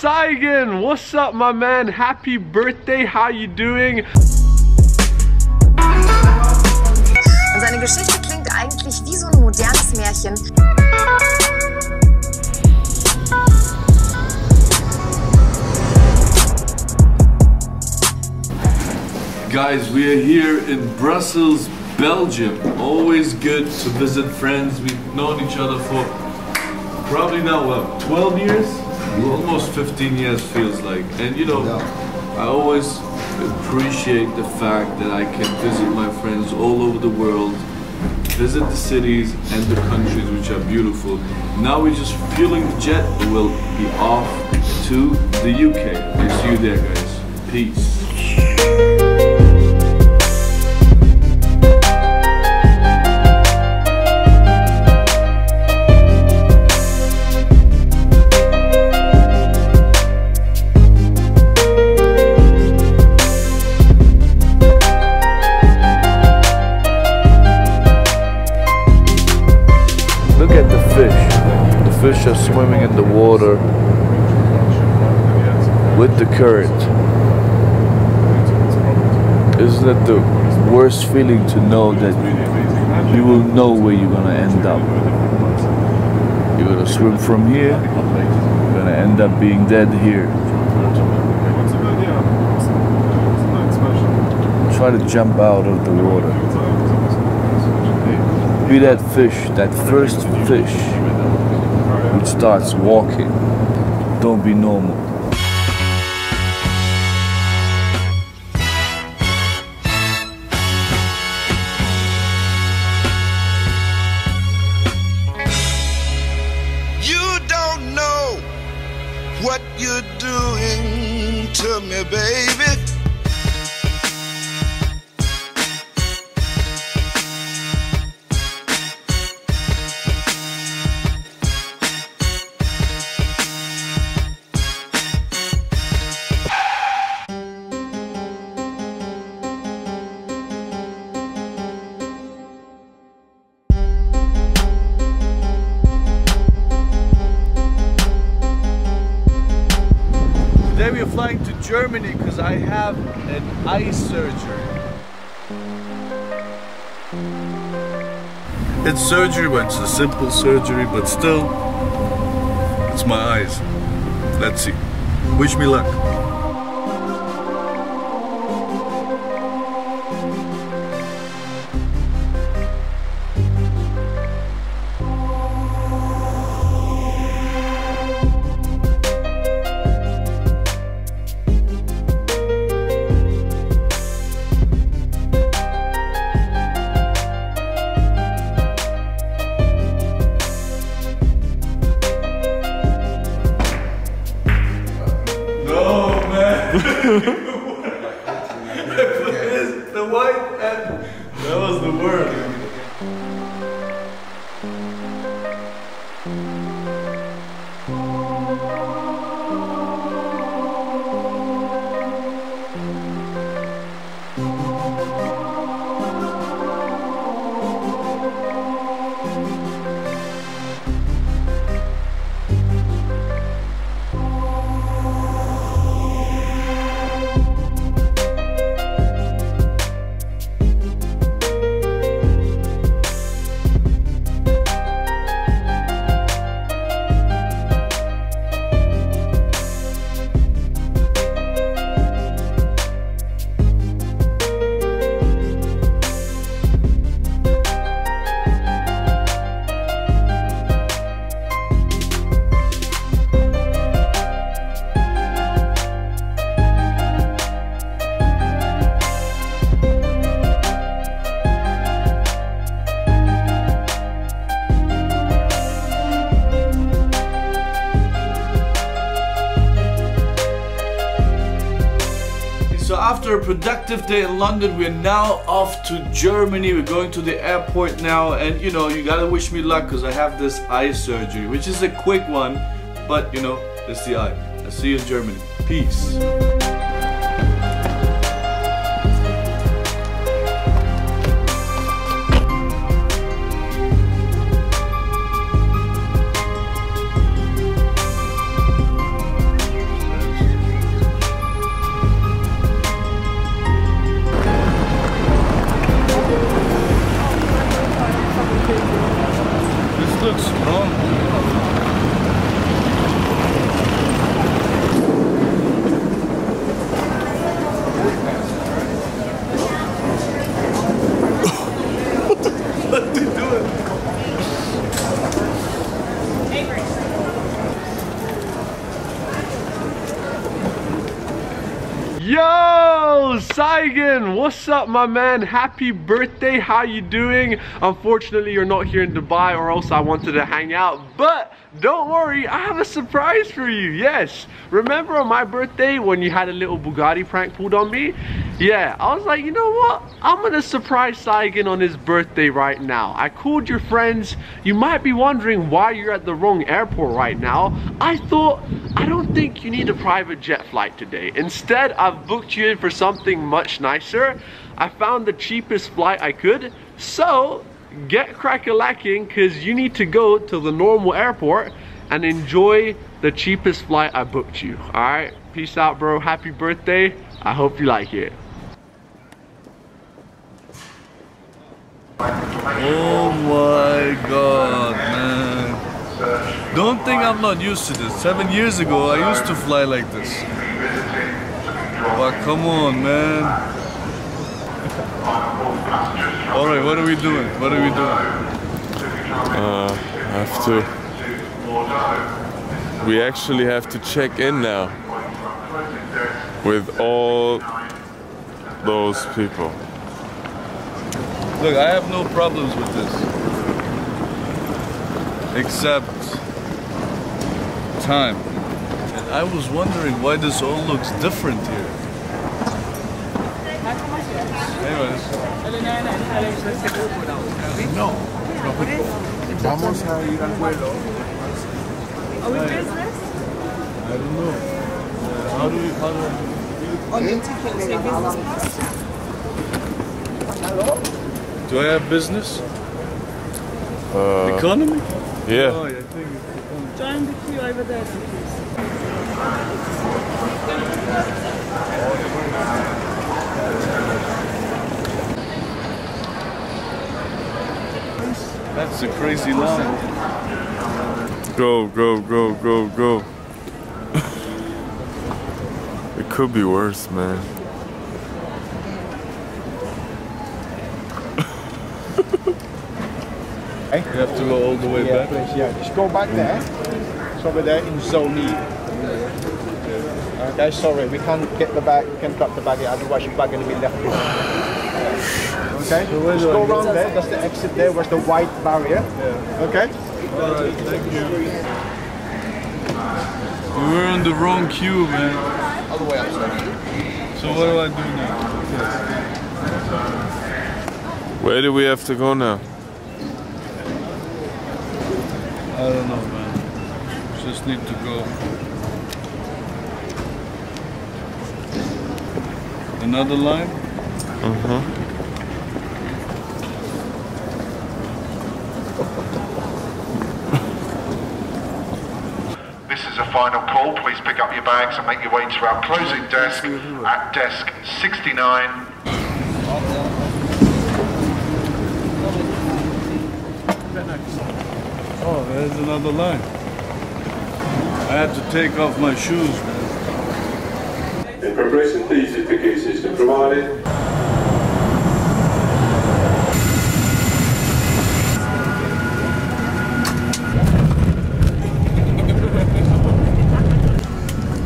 Saygin, what's up, my man? Happy birthday, how you doing? Und seine Geschichte klingt eigentlich wie so ein modernes Märchen. Guys, we are here in Brussels, Belgium. Always good to visit friends. We've known each other for probably now, what, 12 years? Almost 15 years feels like. And you know, I always appreciate the fact that I can visit my friends all over the world, visit the cities and the countries which are beautiful. Now we're just fueling the jet. We'll be off to the UK. I'll see you there, guys. Peace. Fish are swimming in the water with the current. Isn't it the worst feeling to know that you will know where you're gonna end up? You're gonna swim from here, you're gonna end up being dead here. Try to jump out of the water. Be that fish, that first fish. It starts walking. Don't be normal. You don't know what you're doing to me, baby. Today we are flying to Germany because I have an eye surgery. It's surgery, well, it's a simple surgery, but still, it's my eyes. Let's see. Wish me luck. The white and that was the word. So after a productive day in London, we're now off to Germany. We're going to the airport now, and you know, you gotta wish me luck because I have this eye surgery, which is a quick one, but you know, it's the eye. I'll see you in Germany. Peace. Saygin, what's up my man? Happy birthday, how you doing? Unfortunately you're not here in Dubai or else I wanted to hang out, but don't worry, I have a surprise for you. Yes, remember on my birthday when you had a little Bugatti prank pulled on me? Yeah, I was like, you know what, I'm gonna surprise Saygin on his birthday right now. I called your friends. You might be wondering why you're at the wrong airport right now. I thought, I don't think you need a private jet flight today. Instead, I've booked you in for something much nicer. I found the cheapest flight I could, so get crack-a-lacking because you need to go to the normal airport and enjoy the cheapest flight I booked you. All right, peace out, bro. Happy birthday. I hope you like it. Oh my god, man. Don't think I'm not used to this. 7 years ago, I used to fly like this. But come on, man. Alright, what are we doing? What are we doing? We actually have to check in now with all those people. Look, I have no problems with this. Except time. And I was wondering why this all looks different here. Anyways. No. Vamos a ir al vuelo. Are we business? I don't know. How do I... On your ticket, say business pass. Hello? Do I have business? Economy? Yeah. Oh, yeah, I think it's economy. Join the queue over there, please. That's a crazy line. Go. It could be worse, man. You have to go all the way back? Yeah, just go back there. So we're there in zone E. Okay, sorry, we can't get the bag, we can't drop the bag here, otherwise your bag is going to be left behind. Okay, so just go around there, that's the exit there, where's the white barrier. Yeah. Okay? Alright, thank you. We were on the wrong queue, man. All the way up, sorry. So what do I do now? Where do we have to go now? I don't know, man. Just need to go. Another line? This is a final call. Please pick up your bags and make your way to our closing desk at desk 69. Oh, there's another line. I had to take off my shoes, man. In preparation for easy picking system provided.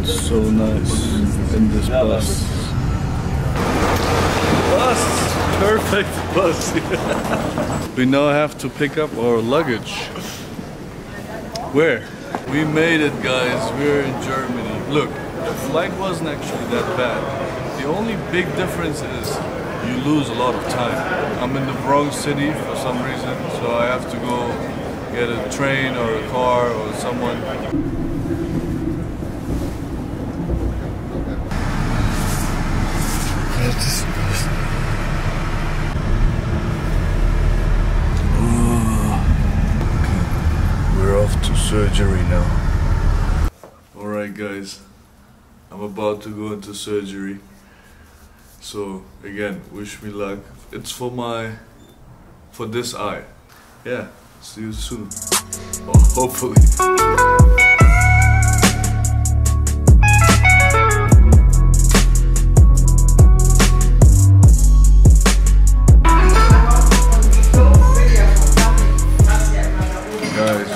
It's so nice in this bus. Bus! Perfect bus. We now have to pick up our luggage. Where? We made it, guys. We're in Germany. Look, the flight wasn't actually that bad. The only big difference is you lose a lot of time. I'm in the wrong city for some reason, so I have to go get a train or a car or someone. Surgery now. Alright guys, I'm about to go into surgery, so again, wish me luck. It's for this eye. Yeah, see you soon, or hopefully.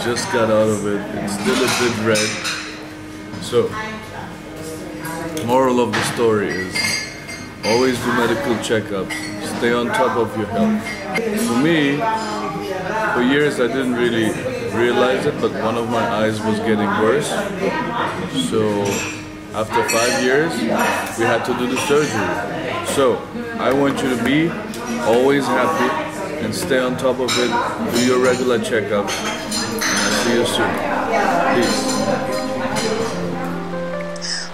Just got out of it. It's still a bit red. So, moral of the story is Always do medical checkups. Stay on top of your health. For me, for years I didn't really realize it, but one of my eyes was getting worse. So after 5 years, we had to do the surgery. So I want you to be always happy and stay on top of it. Do your regular checkups. And I'll see you soon. Peace.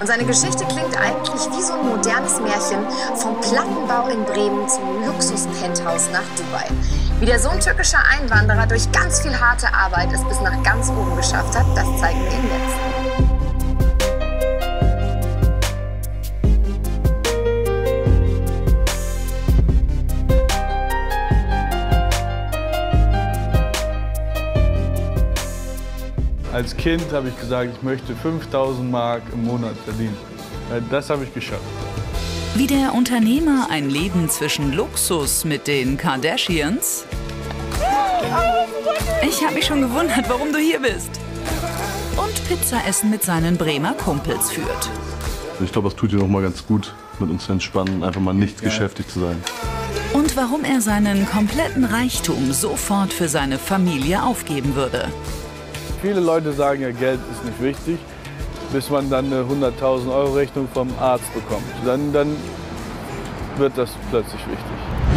Und seine Geschichte klingt eigentlich wie so ein modernes Märchen, vom Plattenbau in Bremen zum Luxus-Penthouse nach Dubai. Wie der Sohn türkischer Einwanderer durch ganz viel harte Arbeit es bis nach ganz oben geschafft hat, das zeigen wir Ihnen jetzt. Als Kind habe ich gesagt, ich möchte 5000 Mark im Monat verdienen. Das habe ich geschafft. Wie der Unternehmer ein Leben zwischen Luxus mit den Kardashians. Ich habe mich schon gewundert, warum du hier bist. Und Pizzaessen mit seinen Bremer Kumpels führt. Ich glaube, es tut dir noch mal ganz gut, mit uns zu entspannen, einfach mal nicht geschäftig zu sein. Und warum er seinen kompletten Reichtum sofort für seine Familie aufgeben würde. Viele Leute sagen ja, Geld ist nicht wichtig, bis man dann eine 100.000 € Rechnung vom Arzt bekommt. Dann wird das plötzlich wichtig.